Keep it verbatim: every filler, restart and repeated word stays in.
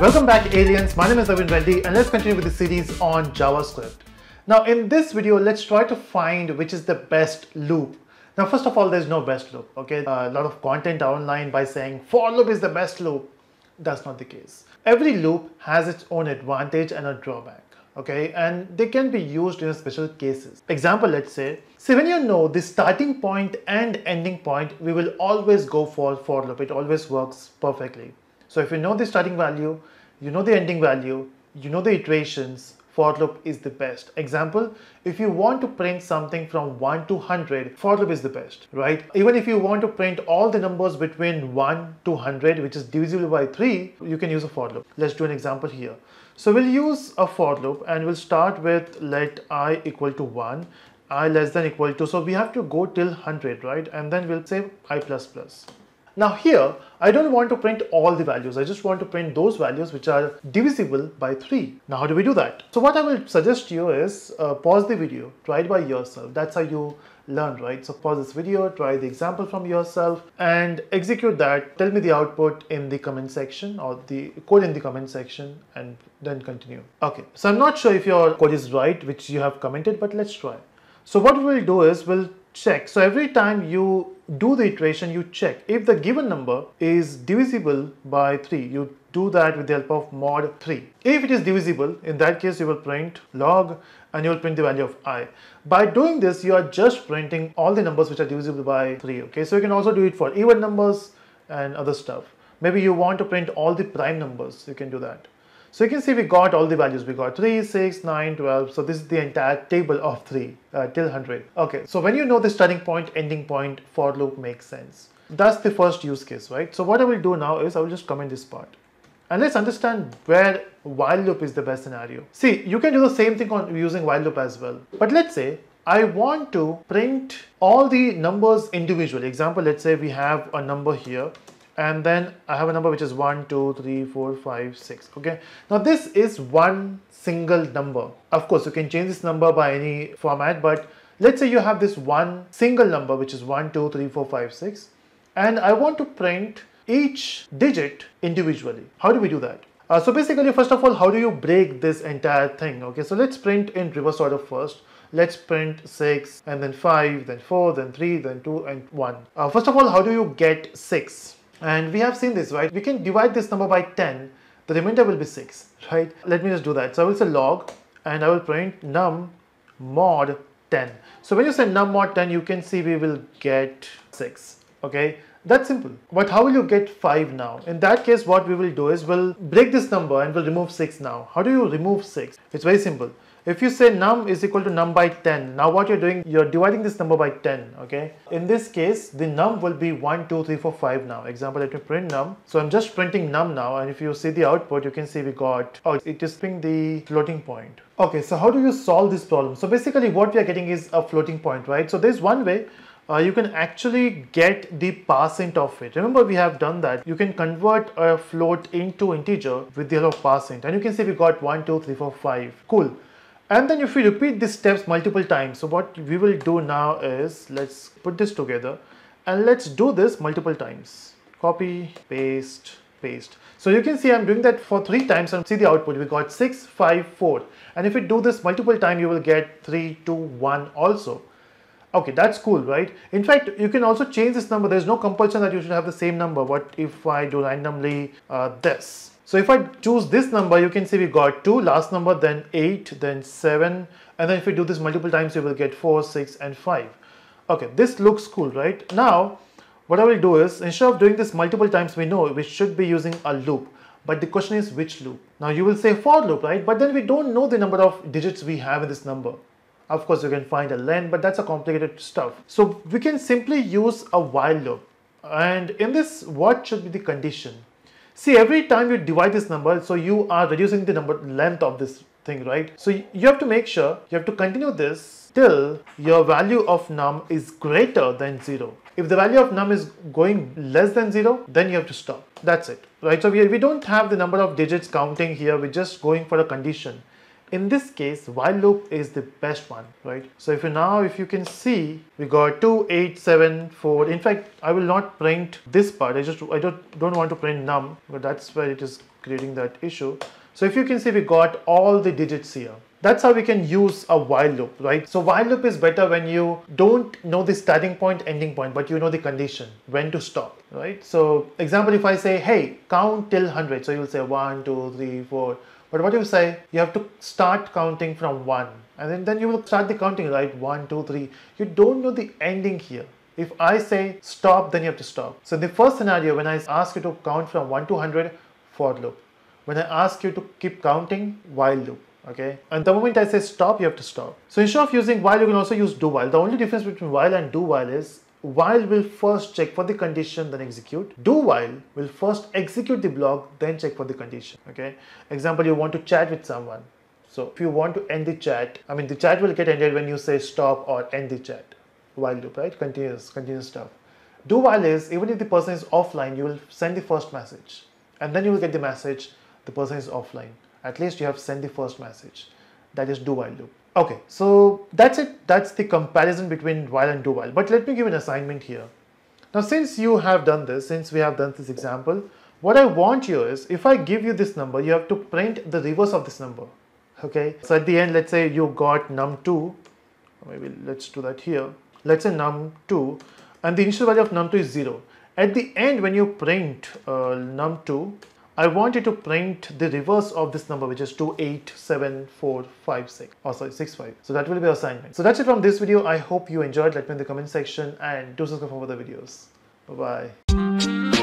Welcome back, aliens. My name is Navin Reddy and let's continue with the series on JavaScript. Now in this video, let's try to find which is the best loop. Now first of all, there's no best loop, okay? A lot of content online by saying for loop is the best loop. That's not the case. Every loop has its own advantage and a drawback, okay? And they can be used in special cases. Example, let's say, see when you know the starting point and ending point, we will always go for for loop. It always works perfectly. So if you know the starting value, you know the ending value, you know the iterations, for loop is the best. Example, if you want to print something from one to one hundred, for loop is the best, right? Even if you want to print all the numbers between one to one hundred, which is divisible by three, you can use a for loop. Let's do an example here. So we'll use a for loop and we'll start with let I equal to one, I less than equal to, so we have to go till one hundred, right? And then we'll say I plus plus. Now here, I don't want to print all the values. I just want to print those values which are divisible by three. Now, how do we do that? So what I will suggest to you is uh, pause the video, try it by yourself. That's how you learn, right? So pause this video, try the example from yourself and execute that. Tell me the output in the comment section or the code in the comment section and then continue. Okay, so I'm not sure if your code is right, which you have commented, but let's try. So what we'll do is we'll check. So every time you do the iteration, you check if the given number is divisible by three. You do that with the help of mod three. If it is divisible, in that case you will print log and you will print the value of I. By doing this, you are just printing all the numbers which are divisible by three. Okay, so you can also do it for even numbers and other stuff. Maybe you want to print all the prime numbers, you can do that. So you can see we got all the values. We got three, six, nine, twelve. So this is the entire table of three uh, till one hundred. Okay, so when you know the starting point, ending point, for loop makes sense. That's the first use case, right? So what I will do now is I will just comment this part. And let's understand where while loop is the best scenario. See, you can do the same thing on using while loop as well. But let's say I want to print all the numbers individually. Example, let's say we have a number here. And then I have a number which is one, two, three, four, five, six, okay? Now this is one single number. Of course, you can change this number by any format, but let's say you have this one single number which is one, two, three, four, five, six, and I want to print each digit individually. How do we do that? Uh, so basically, first of all, how do you break this entire thing? Okay, so let's print in reverse order first. Let's print six and then five, then four, then three, then two and one. Uh, first of all, how do you get six? And we have seen this, right? We can divide this number by ten. The remainder will be six, right? Let me just do that. So I will say log and I will print num mod ten. So when you say num mod ten, you can see we will get six, okay? That's simple. But how will you get five now? In that case, what we will do is we'll break this number and we'll remove six now. How do you remove six? It's very simple. If you say num is equal to num by ten, now what you're doing, you're dividing this number by ten, okay? In this case, the num will be one, two, three, four, five now. Example, let me print num. So I'm just printing num now, and if you see the output, you can see we got, oh, it is printing the floating point. Okay, so how do you solve this problem? So basically what we are getting is a floating point, right? So there's one way. Uh, you can actually get the parseInt of it. Remember, we have done that. You can convert a float into integer with the help of parseInt. And you can see we got one, two, three, four, five. Cool. And then if we repeat these steps multiple times, so what we will do now is, let's put this together and let's do this multiple times. Copy, paste, paste. So you can see I'm doing that for three times and see the output. We got six, five, four. And if you do this multiple times, you will get three, two, one also. Okay, that's cool, right? In fact, you can also change this number. There's no compulsion that you should have the same number. What if I do randomly uh, this? So if I choose this number, you can see we got two, last number, then eight, then seven. And then if we do this multiple times, you will get four, six, and five. Okay, this looks cool, right? Now, what I will do is, instead of doing this multiple times, we know we should be using a loop. But the question is, which loop? Now you will say for loop, right? But then we don't know the number of digits we have in this number. Of course, you can find a len, but that's a complicated stuff. So we can simply use a while loop. And in this, what should be the condition? See, every time you divide this number, so you are reducing the number length of this thing, right? So you have to make sure you have to continue this till your value of num is greater than zero. If the value of num is going less than zero, then you have to stop. That's it, right? So we, we don't have the number of digits counting here. We're just going for a condition. In this case, while loop is the best one, right? So if you now, if you can see, we got two, eight, seven, four. In fact, I will not print this part. I just, I don't, don't want to print num, but that's where it is creating that issue. So if you can see, we got all the digits here. That's how we can use a while loop, right? So while loop is better when you don't know the starting point, ending point, but you know the condition, when to stop, right? So example, if I say, hey, count till one hundred. So you'll say one, two, three, four. But what do you say? You have to start counting from one. And then, then you will start the counting, right? One, two, three. You don't know the ending here. If I say stop, then you have to stop. So in the first scenario, when I ask you to count from one to one hundred, for loop. When I ask you to keep counting, while loop. Okay, and the moment I say stop, you have to stop. So instead of using while, you can also use do while. The only difference between while and do while is while will first check for the condition, then execute. Do while will first execute the block, then check for the condition. Okay, example, you want to chat with someone. So if you want to end the chat, I mean the chat will get ended when you say stop or end the chat. While loop, right? Continuous, continuous stuff. Do while is even if the person is offline, you will send the first message, and then you will get the message the person is offline. At least you have sent the first message. That is do while loop. Okay, so that's it. That's the comparison between while and do while. But let me give an assignment here. Now, since you have done this, since we have done this example, what I want you is, if I give you this number, you have to print the reverse of this number. Okay, so at the end, let's say you got num two. Maybe let's do that here. Let's say num two, and the initial value of num two is zero. At the end, when you print uh, num two, I want you to print the reverse of this number, which is two eight seven four five six, or sorry, six five. So that will be our assignment. So that's it from this video. I hope you enjoyed. Let me know in the comment section and do subscribe for other videos. Bye-bye.